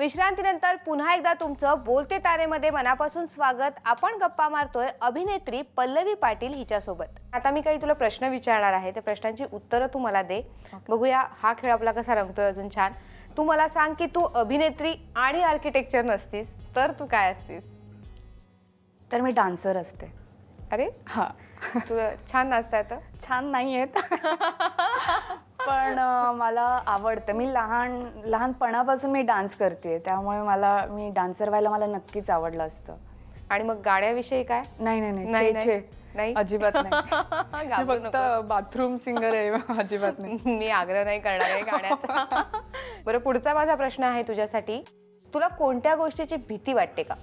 विश्रांतीनंतर पुन्हा एकदा तुमचं बोलते तारेमध्ये मनापासून स्वागत। आपण गप्पा मारतोय अभिनेत्री पल्लवी पाटील हिच्यासोबत। आता मी काही तुला प्रश्न विचारणार आहे, त्या प्रश्नांची उत्तरं तू मला दे। बघूया हा खेळ आपला कसा रंगतोय। अजून छान तू मला सांग की तू अभिनेत्री आणि आर्किटेक्चर नसतीस तर तू काय असतीस? तर मी डान्सर असते। अरे हां, तुला छान नाचता येतं? छान नाही येत पण मला आवडतं। मी लहानपणापासून मी डान्स करते, त्यामुळे मी डान्सर व्हायला मला नक्कीच आवडलं असतं। आणि मग गाण्याविषयी काय? नाही नाही नाही नाही नाही, अजिबात नाही। फक्त बाथरूम सिंगर आहे, अजिबात नाही, मी आग्रह नाही करणार आहे गाण्याचा। बरं, पुढचा माझा प्रश्न आहे तुझ्यासाठी। तुला कोणत्या गोष्टीची भीती वाटते का?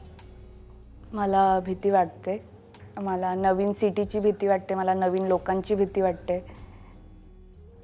मला भीती वाटते, मला नवीन सिटीची भीती वाटते, मला नवीन लोकांची भीती वाटते,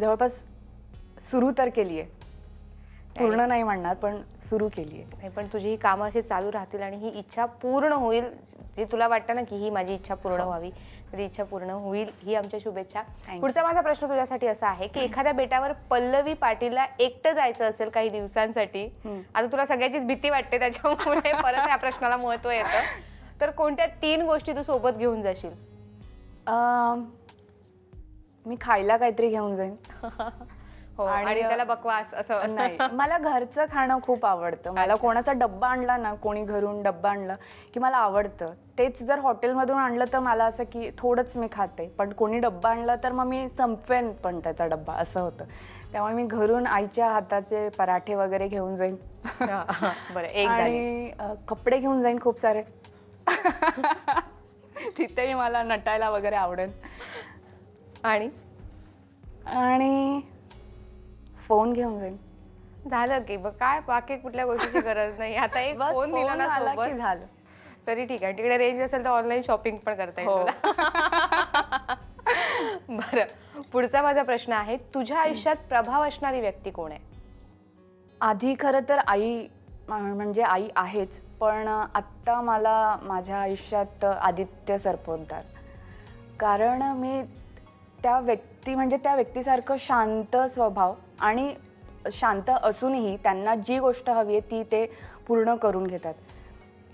जवळपास सुरू तर केली आहे। पूर्ण नाही म्हणणार पण सुरू केली आहे। नाही, पण तुझी ही कामं अशी चालू राहतील आणि ही इच्छा पूर्ण होईल। जी तुला वाटतं ना की ही माझी इच्छा पूर्ण व्हावी, तर ही इच्छा पूर्ण होईल, ही आमच्या शुभेच्छा। पुढचा माझा प्रश्न तुझ्यासाठी असा आहे की एखाद्या बेटावर पल्लवी पाटीलला एकटं जायचं असेल काही दिवसांसाठी, आता तुला सगळ्याचीच भीती वाटते त्याच्यामुळे परत या प्रश्नाला महत्त्व येतं, तर कोणत्या 3 गोष्टी तू सोबत घेऊन जाशील? मी खायला काहीतरी घेऊन जाईन। हो, आणि त्याला बकवास असं नाही, मला घरचं खाणं खूप आवडतं। मला कोणाचा डब्बा आणला ना, कोणी घरून डब्बा आणला की मला आवडतं। तेच जर हॉटेलमधून आणलं तर मला असं की थोडंच मी खाते, पण कोणी डब्बा आणला तर मग मी संपवेन पण त्याचा डब्बा, असं होतं। त्यामुळे मी घरून आईच्या हाताचे पराठे वगैरे घेऊन जाईन। बरं, एक आणि कपडे घेऊन जाईन खूप सारे, तिथेही मला नटायला वगैरे आवडेल। आणि आणि फोन घेऊन जाईन। झालं की बघ, काय बाकी कुठल्या गोष्टीची गरज नाही। आता एक फोन दिला ना सोबत झालं तरी ठीक आहे। तिकडे रेंज असेल तर ऑनलाईन शॉपिंग पण करता येईल तुला। बरं, पुढचा माझा प्रश्न आहे। तुझ्या आयुष्यात प्रभाव असणारी व्यक्ती कोण आहे? आधी खरं तर आई, म्हणजे आई आहेच, पण आत्ता मला माझ्या आयुष्यात आदित्य सरपंतात, कारण मी त्या व्यक्ती म्हणजे त्या व्यक्तीसारखं शांत स्वभाव, आणि शांत असूनही त्यांना जी गोष्ट हवी आहे ती ते पूर्ण करून घेतात।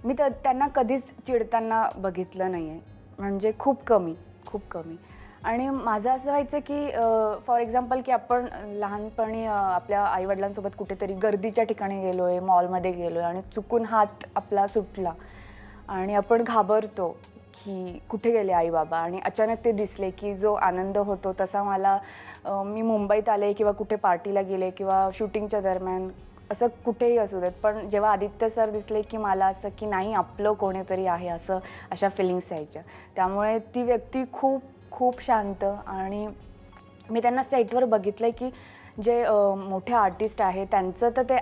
मी त्यांना कधीच चिडताना बघितलं नाही आहे, म्हणजे खूप कमी, खूप कमी। आणि माझं असं व्हायचं की फॉर एक्झाम्पल की आपण लहानपणी आपल्या आईवडिलांसोबत कुठेतरी गर्दीच्या ठिकाणी गेलो आहे, मॉलमध्ये गेलो आहे, आणि चुकून हात आपला सुटला आणि आपण घाबरतो की कुठे गेले आई बाबा, आणि अचानक ते दिसले की जो आनंद होतो तसा मला, मी मुंबईत आले किंवा कुठे पार्टीला गेले किंवा शूटिंगच्या दरम्यान, असं कुठेही असू देत, पण जेव्हा आदित्य सर दिसले की मला असं की नाही, आपलं कोणीतरी आहे, असं अशा फिलिंग्स यायच्या। त्यामुळे ती व्यक्ती खूप खूप शांत, आणि मी त्यांना सेटवर बघितलं की जे मोठे आर्टिस्ट आहे त्यांचं तर ते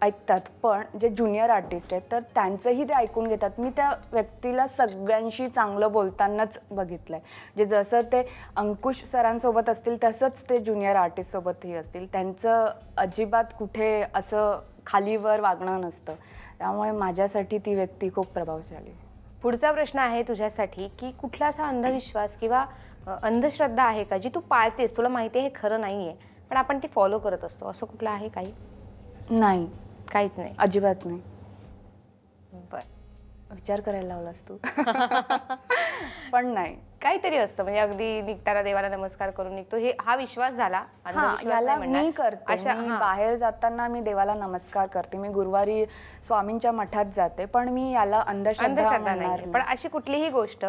ऐकतात, पण जे ज्युनियर आर्टिस्ट आहेत तर त्यांचंही ते ऐकून घेतात। मी त्या व्यक्तीला सगळ्यांशी चांगलं बोलतानाच बघितलं आहे, जे जसं ते अंकुश सरांसोबत असतील तसंच ते ज्युनियर आर्टिस्टसोबतही असतील, त्यांचं अजिबात कुठे असं खालीवर वागणं नसतं। त्यामुळे माझ्यासाठी ती व्यक्ती खूप प्रभावशाली आहे। पुढचा प्रश्न आहे तुझ्यासाठी की कुठला असा अंधविश्वास किंवा अंधश्रद्धा आहे का जी तू पाळतेस, तुला माहिती आहे हे खरं नाही आहे पण आपण ती फॉलो करत असतो, असं कुठलं आहे? काही नाही, काहीच नाही, अजिबात नाही। बर, विचार करायला लावलास तू पण नाही, काहीतरी असतं, म्हणजे अगदी निघताना देवाला नमस्कार करून निघतो हे हा विश्वास झाला, मी करते। बाहेर जाताना मी देवाला नमस्कार करते, मी गुरुवारी स्वामींच्या मठात जाते, पण मी याला अंधश्रद्धा नाही। पण अशी कुठलीही गोष्ट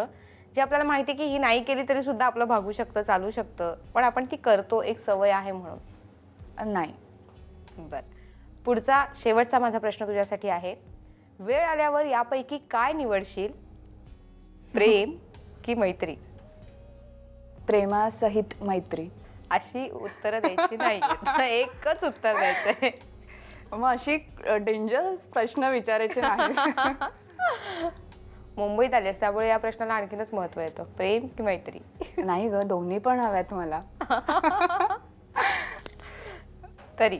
जी आपल्याला माहिती की ही नाही केली तरी सुद्धा आपलं भागू शकतं, चालू शकतं, पण आपण ती करतो एक सवय आहे म्हणून? नाही। बर, पुढचा शेवटचा माझा प्रश्न तुझ्यासाठी आहे। वेळ आल्यावर यापैकी काय निवडशील, प्रेम की मैत्री? प्रेमासहित मैत्री, अशी उत्तरं द्यायची नाही, एकच उत्तर द्यायचंय। मग अशी डेंजरस प्रश्न विचारायचे नाही. मुंबईत आलेस त्यामुळे या प्रश्नाला आणखीनच महत्त्व येतं. प्रेम की मैत्री? नाही ग, दोन्ही पण हव्यात मला. तरी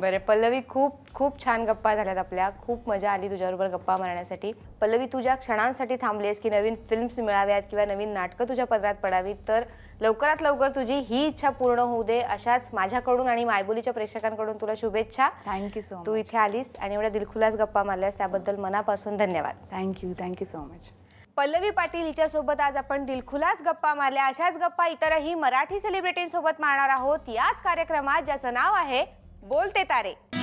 बरं पल्लवी, खूप खूप छान गप्पा झाल्यात आपल्या. खूप मजा आली तुझ्याबरोबर गप्पा मारण्यासाठी. पल्लवी, तुझ्या क्षणांसाठी थांबलेस की नवीन फिल्म्स मिळाव्यात किंवा नवीन नाटकं तुझ्या पदरात पडावीत, तर लवकरात लवकर तुझी ही इच्छा पूर्ण होऊ दे अशाच माझ्याकडून आणि मायबोलीच्या प्रेक्षकांकडून तुला शुभेच्छा. Thank you so much. तू इथे आलीस आणि एवढ्या दिलखुलास गप्पा मारल्यास त्याबद्दल मनापासून धन्यवाद. Thank you. Thank you so much. Pallavi Patil हिच्यासोबत आज आपण दिलखुलास गप्पा मारल्या. अशाच गप्पा इतरही मराठी सेलिब्रिटींसोबत मारणार आहोत याच कार्यक्रमात, ज्याचं नाव आहे बोलते तारे.